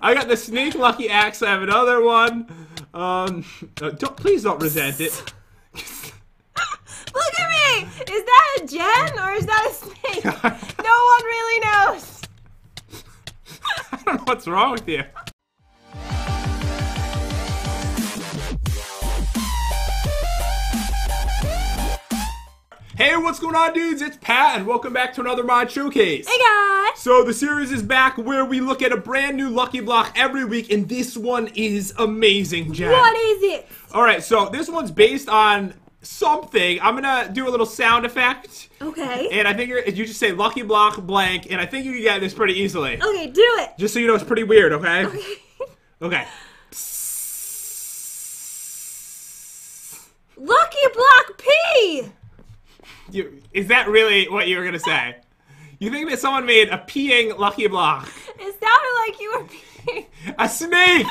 I got the sneak lucky axe. I have another one. Please don't resent it. Look at me! Is that a Jen or is that a snake? No one really knows. I don't know what's wrong with you. Hey, what's going on, dudes? It's Pat, and welcome back to another Mod Showcase. Hey, guys! So the series is back where we look at a brand new Lucky Block every week, and this one is amazing, Jen. What is it? All right, so this one's based on something. I'm gonna do a little sound effect. Okay. And I think you just say Lucky Block blank, and I think you can get this pretty easily. Okay, do it. Just so you know, it's pretty weird. Okay. Okay. Okay. Lucky Block P. Is that really what you were gonna say? You think that someone made a peeing Lucky Block? It sounded like you were peeing. A snake!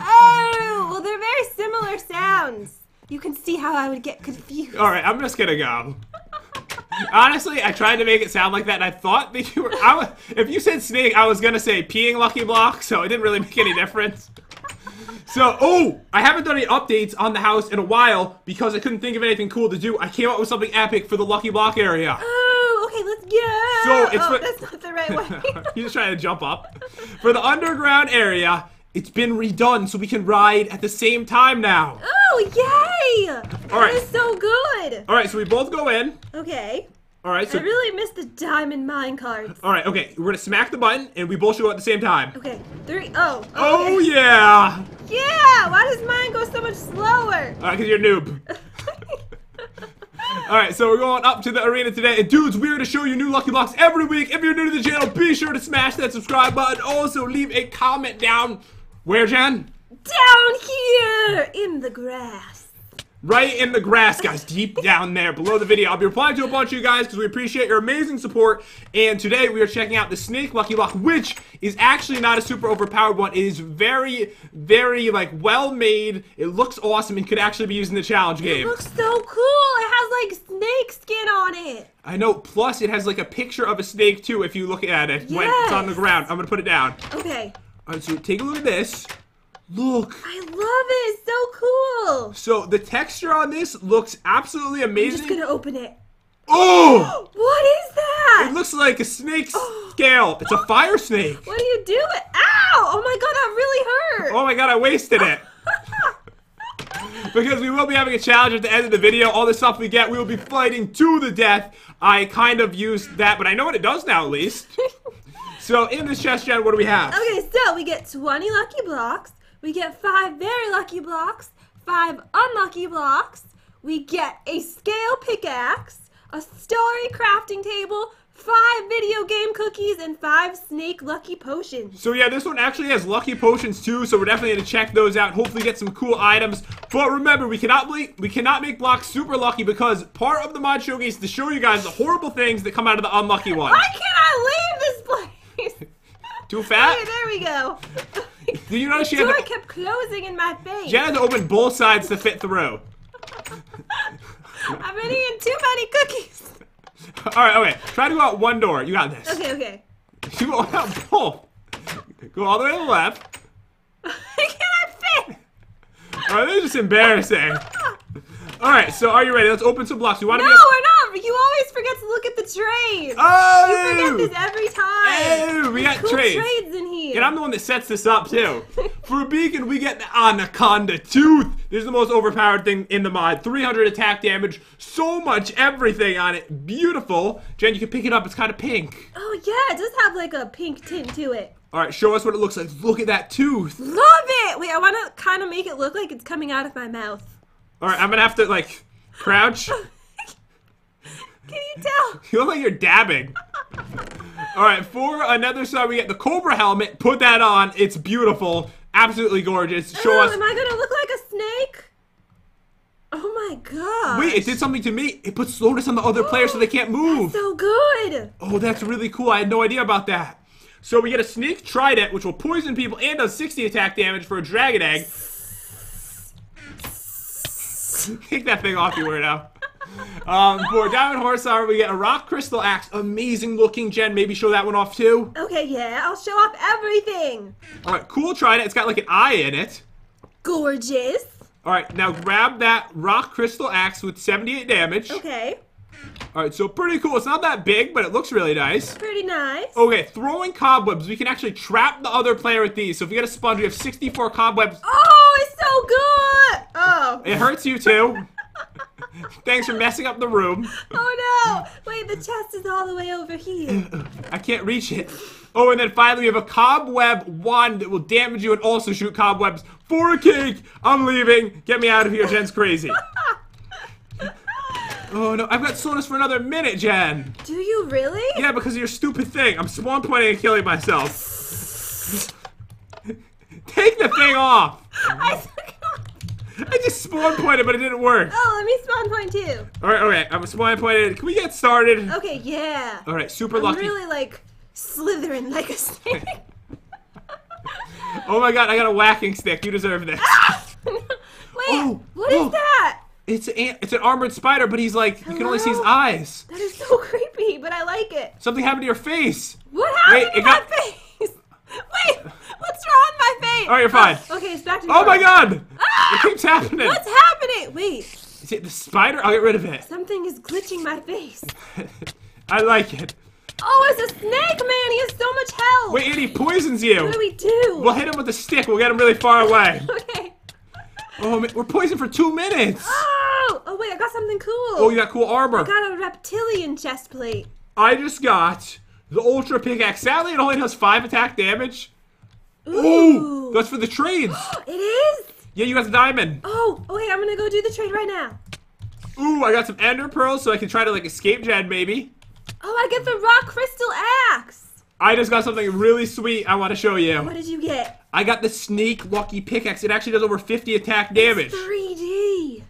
Oh, well, they're very similar sounds. You can see how I would get confused. All right, I'm just gonna go. Honestly, I tried to make it sound like that, and I thought that you were. If you said snake, I was gonna say peeing Lucky Block, so it didn't really make any difference. So, oh, I haven't done any updates on the house in a while because I couldn't think of anything cool to do. I came up with something epic for the Lucky Block area. Oh, okay, let's go. So that's not the right way. You're just trying to jump up. For the underground area, it's been redone so we can ride at the same time now. Oh, yay. All right. That is so good. All right, so we both go in. Okay. All right, so I really missed the diamond mine cards. All right, okay, we're gonna smack the button, and we both should go at the same time. Okay, three. Oh. Okay. Oh yeah. Yeah. Why does mine go so much slower? All right, 'cause you're a noob. All right, so we're going up to the arena today, and dudes, we're gonna show you new Lucky Blocks every week. If you're new to the channel, be sure to smash that subscribe button. Also, leave a comment down. Where, Jen? Down here in the grass. Right in the grass, guys, deep down there below the video. I'll be replying to a bunch of you guys because we appreciate your amazing support. And today we are checking out the snake Lucky Block, which is actually not a super overpowered one. It is very, very, like, well-made. It looks awesome and could actually be used in the challenge game. It looks so cool. It has, like, snake skin on it. I know. Plus, it has, like, a picture of a snake, too, if you look at it. Yes. When it's on the ground. I'm going to put it down. Okay. All right, so take a look at this. Look. I love it. It's so cool. So the texture on this looks absolutely amazing. I'm just going to open it. Oh! What is that? It looks like a snake's scale. It's a fire snake. What do you do? Ow! Oh my god, that really hurt. Oh my god, I wasted it. Because we will be having a challenge at the end of the video. All the stuff we get, we will be fighting to the death. I kind of used that, but I know what it does now at least. So in this chest, Jen, what do we have? Okay, so we get 20 Lucky Blocks. We get 5 very Lucky Blocks, 5 unlucky blocks. We get a scale pickaxe, a story crafting table, 5 video game cookies, and 5 snake lucky potions. So yeah, this one actually has lucky potions too, so we're definitely gonna check those out. Hopefully get some cool items. But remember, we cannot make blocks super lucky because part of the Mod Showcase is to show you guys the horrible things that come out of the unlucky ones. Why can't I leave this place? Too fat? Hey, there we go. Do you notice the door kept closing in my face? Jen had to open both sides to fit through. I've been eating too many cookies. All right, okay. Try to go out one door. You got this. Okay, okay. You go out both. Go all the way to the left. I cannot fit. All right, this is just embarrassing. All right, so are you ready? Let's open some blocks. You want to? No, we're not. You always forget to look at the trade. Oh! You forget this every time. Oh, we got cool trades in here. And I'm the one that sets this up too. For a beacon, we get the Anaconda Tooth. This is the most overpowered thing in the mod. 300 attack damage. So much everything on it. Beautiful. Jen, you can pick it up. It's kind of pink. Oh yeah, it does have like a pink tint to it. All right, show us what it looks like. Look at that tooth. Love it. Wait, I want to kind of make it look like it's coming out of my mouth. All right, I'm gonna have to like crouch. Can you tell? You look like you're dabbing. All right, for another side, we get the Cobra helmet. Put that on. It's beautiful, absolutely gorgeous. Show us. Am I gonna look like a snake? Oh my god! Wait, it did something to me. It puts slowness on the other player so they can't move. That's so good. Oh, that's really cool. I had no idea about that. So we get a snake trident, which will poison people and does 60 attack damage for a dragon egg. Take that thing off, you weirdo. For Diamond Horsepower, we get a rock crystal axe. Amazing looking, Jen. Maybe show that one off too. Okay, yeah, I'll show off everything. All right, cool trident. It's got like an eye in it. Gorgeous. All right, now grab that rock crystal axe with 78 damage. Okay. All right, so pretty cool. It's not that big, but it looks really nice. Pretty nice. Okay, throwing cobwebs. We can actually trap the other player with these. So if we get a sponge, we have 64 cobwebs. Oh, it's so good. Oh. It hurts you too. Thanks for messing up the room. Oh, no. Wait, the chest is all the way over here. I can't reach it. Oh, and then finally, we have a cobweb wand that will damage you and also shoot cobwebs for a cake. I'm leaving. Get me out of here. Jen's crazy. Oh, no. I've got soreness for another minute, Jen. Do you really? Yeah, because of your stupid thing. I'm swan pointing and killing myself. Take the thing off. I just spawn pointed, but it didn't work. Oh, let me spawn point too. Alright, alright. I'm spawn pointed. Can we get started? Okay, yeah. Alright, super lucky. I'm really like slithering like a snake. Oh my god, I got a whacking stick. You deserve this. Wait, what is that? It's an armored spider, but he's like, you can only see his eyes. That is so creepy, but I like it. Something happened to your face. What happened to my face? Wait. What's wrong with my face? Oh, you're fine. Okay, it's back to normal. Oh my god! Ah! It keeps happening. What's happening? Wait. Is it the spider? I'll get rid of it. Something is glitching my face. I like it. Oh, it's a snake, man. He has so much health. Wait, and he poisons you. What do we do? We'll hit him with a stick. We'll get him really far away. Okay. Oh, man, we're poisoned for 2 minutes. Oh! Oh, wait, I got something cool. Oh, you got cool armor. I got a reptilian chest plate. I just got the ultra pickaxe. Sadly, it only has 5 attack damage. Ooh, that's for the trades. It is? Yeah, you got the diamond. Oh, okay, I'm gonna go do the trade right now. Ooh, I got some ender pearls so I can try to like escape Jen, maybe. Oh, I get the rock crystal axe. I just got something really sweet I want to show you. What did you get? I got the snake lucky pickaxe. It actually does over 50 attack damage. It's 3D.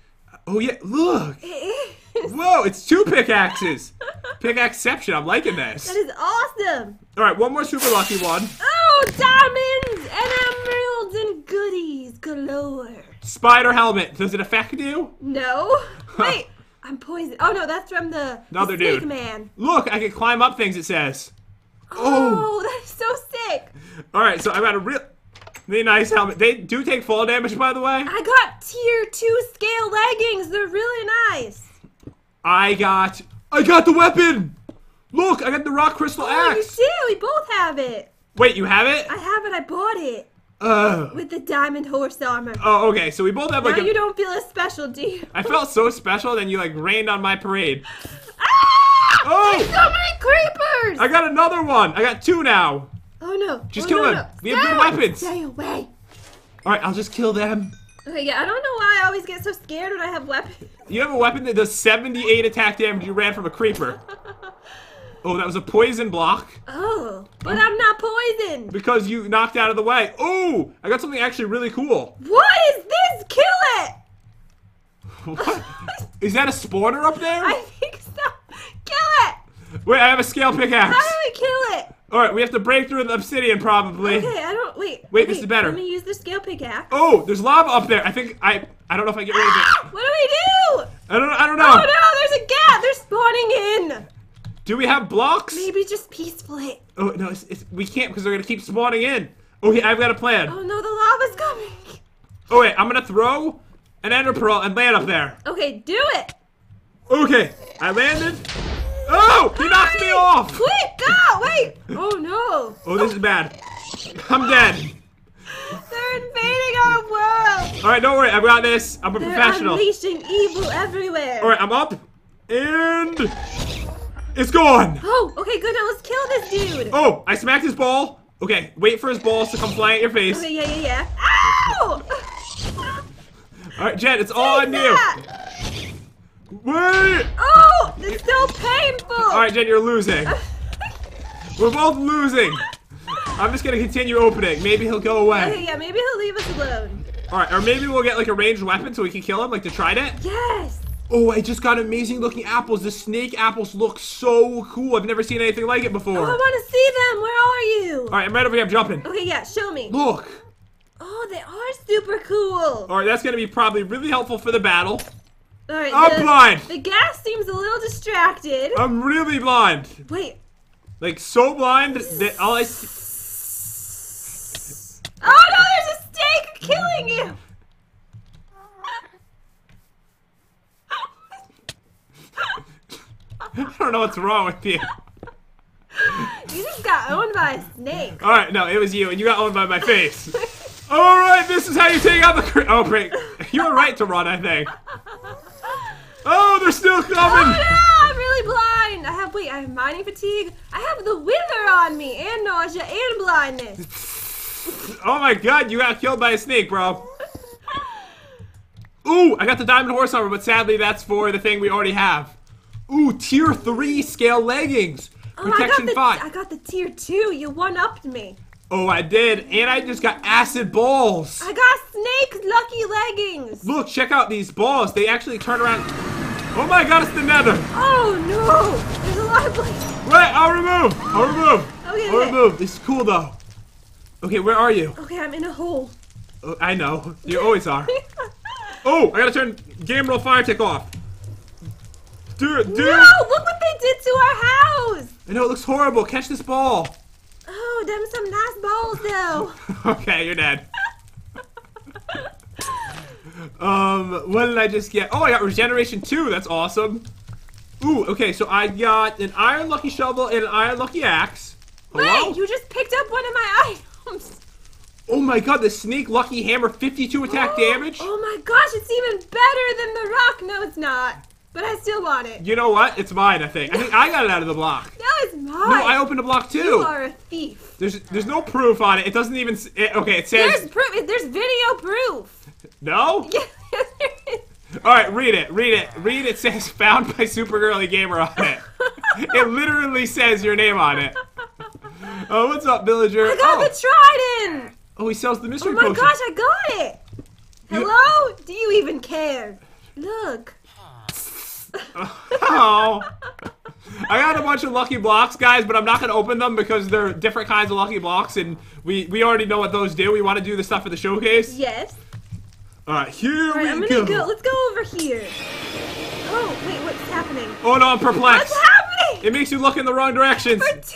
Oh yeah, look. It is. Whoa, it's 2 pickaxes. Pickaxception, I'm liking this. That is awesome. All right, one more super lucky one. Oh, diamonds and emeralds and goodies galore. Spider helmet. Does it affect you? No. Wait, I'm poisoned. Oh, no, that's from the snake man. Look, I can climb up things, it says. Oh, that is so sick. All right, so I got a really nice helmet. They do take fall damage, by the way. I got tier 2 scale leggings. They're really nice. I got the weapon. Look, I got the rock crystal axe. You do. We both have it. Wait, you have it? I have it. I bought it. Oh. With the diamond horse armor. Oh, okay. So we both have like. Now you don't feel as special, do you? I felt so special, then you like rained on my parade. Ah! Oh! There's so many creepers! I got another one. I got 2 now. Oh no! Just kill them. No. We have good weapons. Stay away. All right, I'll just kill them. Okay, yeah. I don't know why I always get so scared when I have weapons. You have a weapon that does 78 attack damage. You ran from a creeper. Oh, that was a poison block. Oh, but I'm not poisoned. Because you knocked out of the way. Oh, I got something actually really cool. What is this? Kill it. What? Is that a spawner up there? I think so. Kill it. Wait, I have a scale pickaxe. How do we kill it? All right, we have to break through the obsidian probably. Okay, I don't, wait, this is better. Let me use the scale pickaxe. Oh, there's lava up there. I think, I don't know if I get rid of it. What do we do? I don't know. Oh no, there's a gap. They're spawning in. Do we have blocks? Maybe just peacefully. Oh, no, we can't because they're going to keep spawning in. Okay, I've got a plan. Oh, no, the lava's coming. Oh, wait, I'm going to throw an ender pearl and land up there. Okay, do it. Okay, I landed. Oh, he knocked me off. Quick, go, wait. Oh, no. Oh, this is bad. I'm dead. They're invading our world. All right, don't worry. I've got this. I'm a professional. They're unleashing evil everywhere. All right, I'm up and... It's gone! Oh, okay, good. Now let's kill this dude. Oh, I smacked his ball. Okay, wait for his balls to come flying at your face. Okay, yeah. Ow! Alright, Jen, it's all on you. Wait! Oh, it's so painful! Alright, Jen, you're losing. We're both losing. I'm just gonna continue opening. Maybe he'll go away. Okay, yeah, maybe he'll leave us alone. Alright, or maybe we'll get like a ranged weapon so we can kill him, like the trident. Yes! Oh, I just got amazing looking apples. The snake apples look so cool. I've never seen anything like it before. Oh, I want to see them. Where are you? All right, I'm right over here. I'm jumping. Okay, yeah, show me. Look. Oh, they are super cool. All right, that's going to be probably really helpful for the battle. All right, I'm blind. The gas seems a little distracted. I'm really blind. Wait. Like, so blind that all I see... Oh, no, there's a snake killing you. I don't know what's wrong with you. You just got owned by a snake. All right, no, it was you, and you got owned by my face. All right, this is how you take out the... Oh, great. You were right to run, I think. Oh, they're still coming. Oh, no, I'm really blind. I have mining fatigue. I have the wither on me, and nausea, and blindness. Oh, my God, you got killed by a snake, bro. Ooh, I got the diamond horse armor, but sadly, that's for the thing we already have. Ooh, tier 3 scale leggings. Oh, protection 5. I got the tier 2. You one-upped me. Oh, I did. And I just got acid balls. I got snake lucky leggings. Look, check out these balls. They actually turn around. Oh, my God, it's the nether. Oh, no. There's a lot of places. Wait, I'll remove. I'll remove. Okay, I'll remove. This is cool, though. Okay, where are you? Okay, I'm in a hole. Oh, I know. You always are. Oh, I got to turn game roll fire tick off. Dude. No, look what they did to our house. I know, it looks horrible. Catch this ball. Oh, them some nice balls, though. Okay, you're dead. What did I just get? Oh, I got regeneration 2. That's awesome. Ooh, okay, so I got an iron lucky shovel and an iron lucky axe. Hello? Wait, you just picked up one of my items. Oh my God, the snake lucky hammer, 52 attack damage. Oh my gosh, it's even better than the rock. No, it's not. But I still want it. You know what? It's mine, I think. I think I got it out of the block. No, it's mine. No, I opened a block too. You are a thief. There's no proof on it. It doesn't even... okay, it says... There's proof. There's video proof. No? Yes, there is. All right, read it. Read it. Read it. Says found by Super Girly Gamer on it. It literally says your name on it. Oh, what's up, villager? I got the trident. Oh, he sells the mystery potion. Oh my gosh, I got it. Hello? Do you even care? Look. Oh, I got a bunch of lucky blocks, guys, but I'm not going to open them because they're different kinds of lucky blocks, and we already know what those do. We want to do the stuff for the showcase. Yes. All right, here we go. Let's go over here. Oh, wait, what's happening? Oh, no, I'm perplexed. What's happening? It makes you look in the wrong directions. For 2 minutes?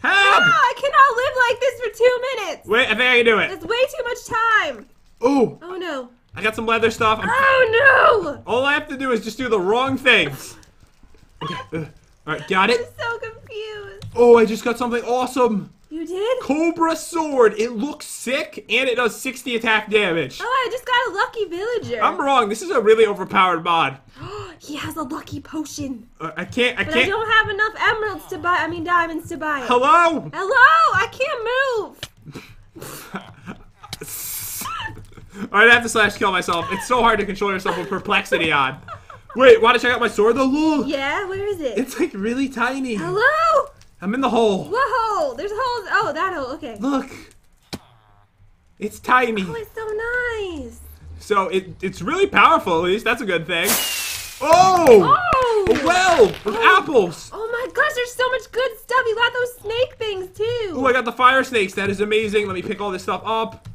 Help! No, I cannot live like this for 2 minutes. Wait, I think I can do it. It's way too much time. Oh. Oh, no. I got some leather stuff. Oh, no! All I have to do is just do the wrong things. Okay. All right, got it. I'm so confused. Oh, I just got something awesome. You did? Cobra sword. It looks sick, and it does 60 attack damage. Oh, I just got a lucky villager. I'm wrong. This is a really overpowered mod. He has a lucky potion. I can't. But I don't have enough emeralds to buy, I mean diamonds to buy it. Hello? Hello? I can't move. Alright, I have to slash kill myself. It's so hard to control yourself with perplexity on. Wait, want to check out my sword though? Look. Yeah, where is it? It's like really tiny. Hello? I'm in the hole. What hole? There's holes. Oh, that hole. Okay. Look. It's tiny. Oh, it's so nice. So it's really powerful, at least. That's a good thing. Oh! A well with apples. Oh my gosh, there's so much good stuff. You got those snake things too. Oh, I got the fire snakes. That is amazing. Let me pick all this stuff up.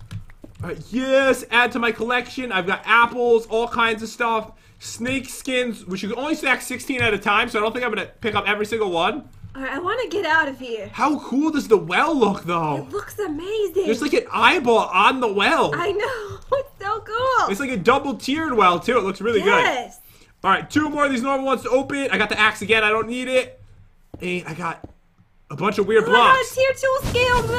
Yes, add to my collection. I've got apples, all kinds of stuff. Snake skins, which you can only stack 16 at a time, so I don't think I'm going to pick up every single one. All right, I want to get out of here. How cool does the well look, though? It looks amazing. There's like an eyeball on the well. I know. It's so cool. It's like a double-tiered well, too. It looks really good. Yes. All right, 2 more of these normal ones to open. I got the axe again. I don't need it. And I got a bunch of weird blocks. I got a tier 2 scale.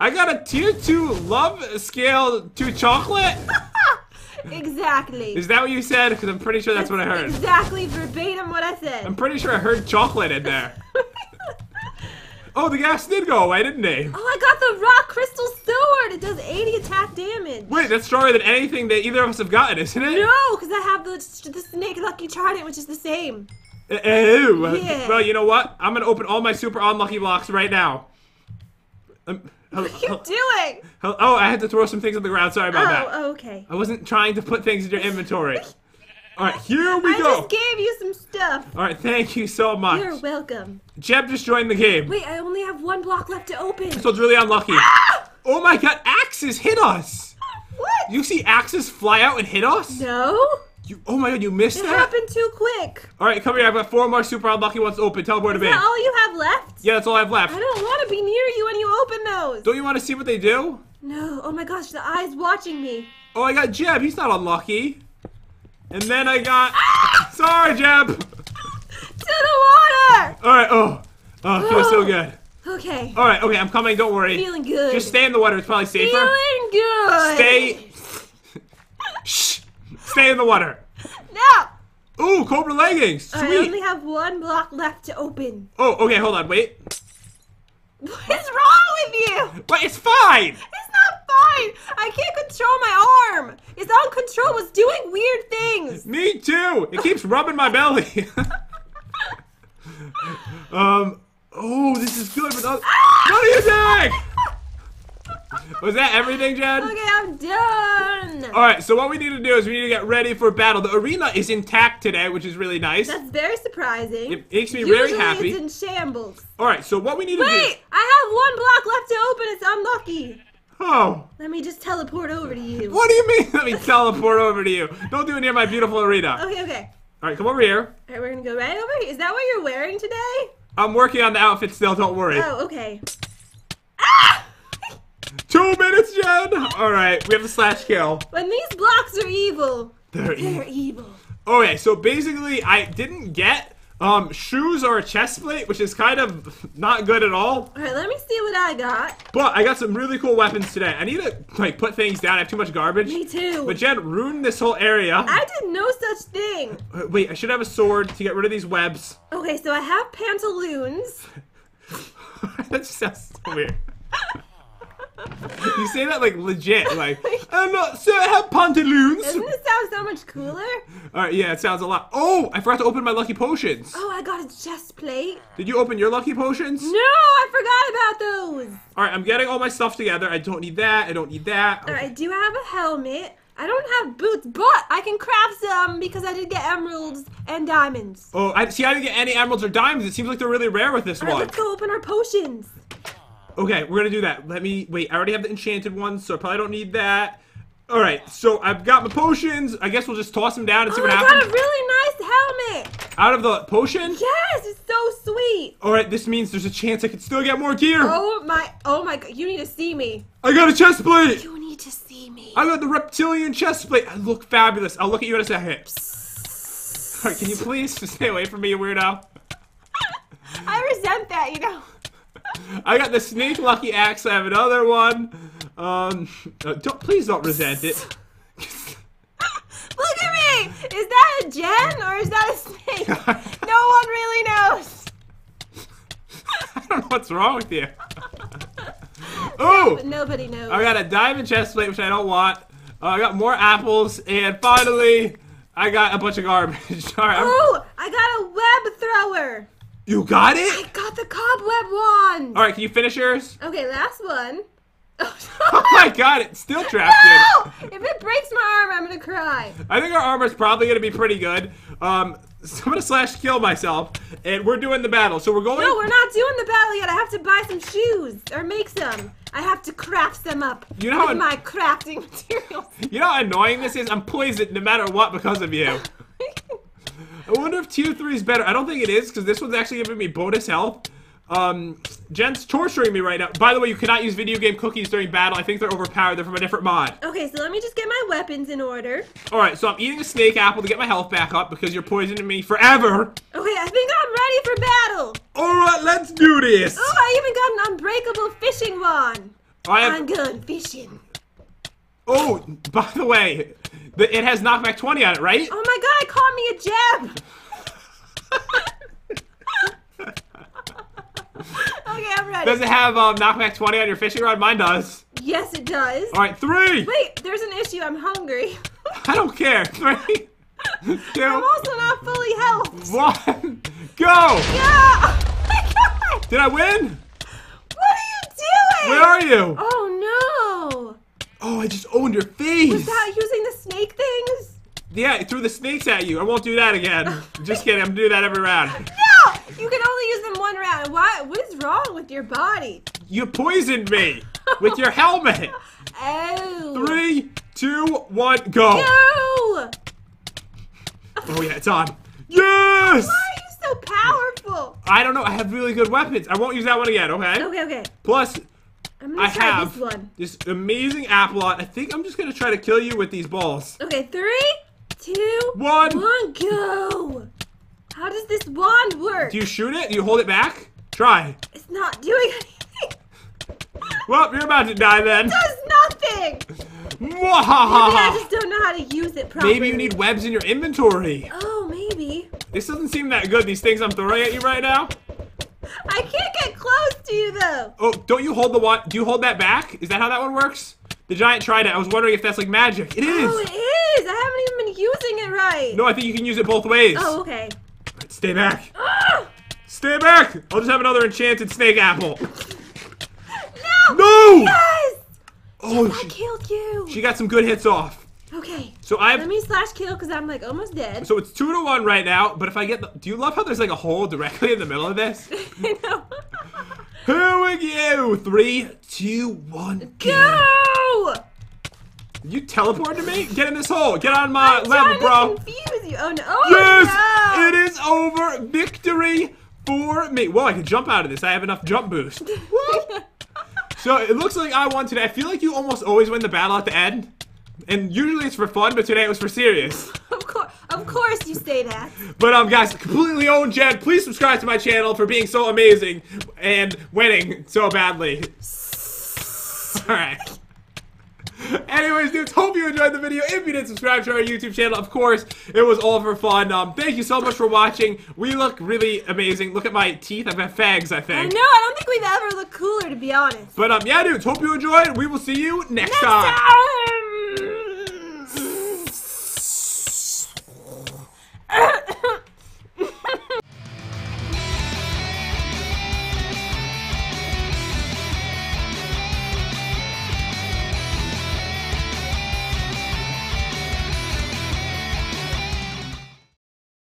I got a tier 2 love scale to chocolate? Exactly. Is that what you said? Because I'm pretty sure that's what I heard. Exactly verbatim what I said. I'm pretty sure I heard chocolate in there. Oh, the gas did go away, didn't they? Oh, I got the rock crystal sword. It does 80 attack damage. Wait, that's stronger than anything that either of us have gotten, isn't it? No, because I have the snake lucky trident, which is the same. Ew. Yeah. Well, you know what? I'm going to open all my super unlucky blocks right now. What are you doing? Oh, I had to throw some things on the ground. Sorry about that. Oh, okay. I wasn't trying to put things in your inventory. All right, here we go. I just gave you some stuff. All right, thank you so much. You're welcome. Jeb just joined the game. Wait, I only have 1 block left to open. So it's really unlucky. Ah! Oh, my God. Axes hit us. What? Did you see axes fly out and hit us? No. You, oh my god, you missed that? It happened too quick. All right, come here. I've got 4 more super unlucky ones open. Tell them where to be. Is that all you have left? Yeah, that's all I have left. I don't want to be near you when you open those. Don't you want to see what they do? No. Oh my gosh, the eye's watching me. Oh, I got Jeb. He's not unlucky. And then I got... Ah! Sorry, Jeb. To the water. All right. Oh, oh, feels so good. Okay. All right. Okay, I'm coming. Don't worry. Feeling good. Just stay in the water. It's probably safer. Feeling good. Stay... Shh. Stay in the water. No. Ooh, cobra leggings. Sweet. I only have 1 block left to open. Oh, okay. Hold on. Wait. What is wrong with you? But it's fine. It's not fine. I can't control my arm. It's on control. It's doing weird things. Me too. It keeps rubbing my belly. Oh, this is good. With us. What do you think? Was that everything, Jen? Okay, I'm done. All right, so what we need to do is we need to get ready for battle. The arena is intact today, which is really nice. That's very surprising. It makes me really happy. Usually it's in shambles. All right, so what we need to do... Wait, I have 1 block left to open. It's unlucky. Oh. Let me just teleport over to you. What do you mean, let me teleport over to you? Don't do it near my beautiful arena. Okay, okay. All right, come over here. All right, we're going to go right over here. Is that what you're wearing today? I'm working on the outfit still, don't worry. Oh, okay. Ah! 2 minutes, Jen! Alright, we have a slash kill. When these blocks are evil, they're evil. Okay, so basically, I didn't get shoes or a chest plate, which is kind of not good at all. Alright, let me see what I got. But I got some really cool weapons today. I need to, like, put things down. I have too much garbage. Me too. But Jen ruined this whole area. I did no such thing. Wait, I should have a sword to get rid of these webs. Okay, so I have pantaloons. That just sounds so weird. You say that like legit, like, I'm not, so I have pantaloons. Doesn't it sound so much cooler? Alright, yeah, it sounds a lot. Oh, I forgot to open my lucky potions. Oh, I got a chest plate. Did you open your lucky potions? No, I forgot about those. Alright, I'm getting all my stuff together. I don't need that, I don't need that. Alright, I do have a helmet. I don't have boots, but I can craft some because I did get emeralds and diamonds. Oh, I didn't get any emeralds or diamonds. It seems like they're really rare with this one. Alright, let's go open our potions. Okay, we're gonna do that. Let me wait. I already have the enchanted one, so I probably don't need that. All right, so I've got my potions. I guess we'll just toss them down and see what happens. I got a really nice helmet. Out of the potion? Yes, it's so sweet. All right, this means there's a chance I could still get more gear. Oh my God, you need to see me. I got a chest plate. You need to see me. I got the reptilian chest plate. I look fabulous. I'll look at you in a second. Psst. All right, can you please just stay away from me, you weirdo? I resent that, you know. I got the snake lucky axe. I have another one. Please don't resent it. Look at me! Is that a Jen or is that a snake? No one really knows. I don't know what's wrong with you. Oh! Nobody knows. I got a diamond chest plate, which I don't want. I got more apples, and finally, I got a bunch of garbage. All right, oh! I got a web thrower. You got it? I got the cobweb wand. All right, can you finish yours? Okay, last one. Oh my god, it's still trapped in. No! If it breaks my arm, I'm going to cry. I think our armor's probably going to be pretty good. So I'm going to slash kill myself, and we're doing the battle. So we're going... No, we're not doing the battle yet. I have to buy some shoes, or make some. I have to craft them up with my crafting materials. You know how annoying this is? I'm poisoned no matter what because of you. I wonder if tier 3 is better. I don't think it is, because this one's actually giving me bonus health. Jen's torturing me right now. By the way, you cannot use video game cookies during battle. I think they're overpowered. They're from a different mod. Okay, so let me just get my weapons in order. Alright, so I'm eating a snake apple to get my health back up, because you're poisoning me forever. Okay, I think I'm ready for battle. Alright, let's do this. Oh, I even got an unbreakable fishing wand. I'm good fishing. Oh, by the way, it has knockback 20 on it, right? Oh my god, it caught me a jab! Okay, I'm ready. Does it have knockback 20 on your fishing rod? Mine does. Yes, it does. Alright, 3! Wait, there's an issue. I'm hungry. I don't care. 3, 2... I'm also not fully healthed. 1, go! Yeah! Oh my god! Did I win? What are you doing? Where are you? Oh no! Oh, I just owned your face! Was that using the snake things? Yeah, it threw the snakes at you. I won't do that again. Just kidding, I'm doing that every round. No! You can only use them 1 round. Why? What is wrong with your body? You poisoned me with your helmet. Oh. 3, 3, 2, 1, go! No! Oh yeah, it's on. Yes! Why are you so powerful? I don't know. I have really good weapons. I won't use that one again, okay? Okay, okay. Plus, I'm gonna try this one. This amazing applot. I think I'm just gonna try to kill you with these balls. Okay, 3, 2, 1, go! How does this wand work? Do you shoot it? Do you hold it back? Try. It's not doing anything. Well, you're about to die then. It does nothing. Maybe I just don't know how to use it properly. Maybe you need webs in your inventory. Oh, maybe. This doesn't seem that good, these things I'm throwing at you right now. I can't get close to you, though. Oh, don't you hold the wand? Do you hold that back? Is that how that one works? The giant tried it. I was wondering if that's like magic. It is. Oh, it is. I haven't even been using it right. No, I think you can use it both ways. Oh, okay. Stay back. Oh! Stay back! I'll just have another enchanted snake apple. No! No! Yes! Oh, I killed you. She got some good hits off. Okay. So let me slash kill because I'm like almost dead. So it's 2 to 1 right now. But if I get, do you love how there's like a hole directly in the middle of this? I know. Here we go. 3, 2, 1, go! You teleport to me? Get in this hole. Get on my level, bro. To confuse you. Oh no! Oh, yes! No. It is over. Victory. For me. Whoa, I can jump out of this. I have enough jump boost. So it looks like I won today. I feel like you almost always win the battle at the end. And usually it's for fun, but today it was for serious. Of course you say that. But guys, completely own Jen. Please subscribe to my channel for being so amazing and winning so badly. Alright. Anyways, dudes, hope you enjoyed the video. If you did, subscribe to our YouTube channel. Of course, it was all for fun. Thank you so much for watching. We look really amazing. Look at my teeth. I've got fangs, I think. I know. I don't think we've ever looked cooler, to be honest. But yeah, dudes, hope you enjoyed. We will see you next time.